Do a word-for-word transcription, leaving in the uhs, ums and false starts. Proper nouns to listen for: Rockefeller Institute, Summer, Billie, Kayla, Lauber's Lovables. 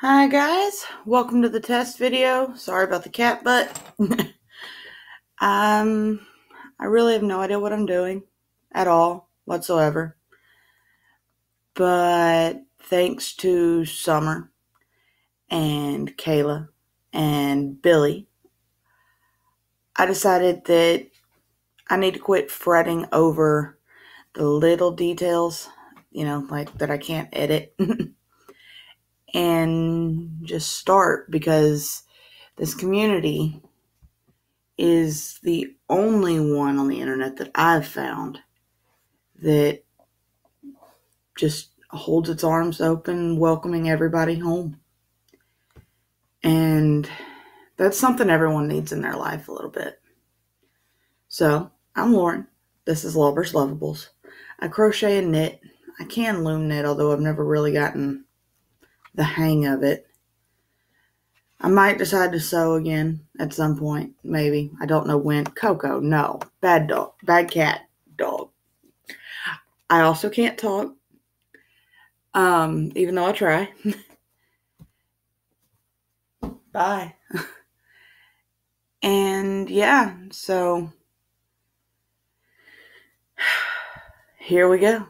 Hi guys, welcome to the test video. Sorry about the cat butt. um, I really have no idea what I'm doing at all, whatsoever. But thanks to Summer and Kayla and Billy, I decided that I need to quit fretting over the little details, you know, like that I can't edit. And just start, because this community is the only one on the internet that I've found that just holds its arms open, welcoming everybody home. And that's something everyone needs in their life a little bit. So, I'm Lauren. This is Lauber's Lovables. I crochet and knit. I can loom knit, although I've never really gotten the hang of it. I might decide to sew again at some point, maybe. I don't know when. Coco, no. Bad dog. Bad cat. Dog. I also can't talk, um, even though I try. Bye. And yeah, so here we go.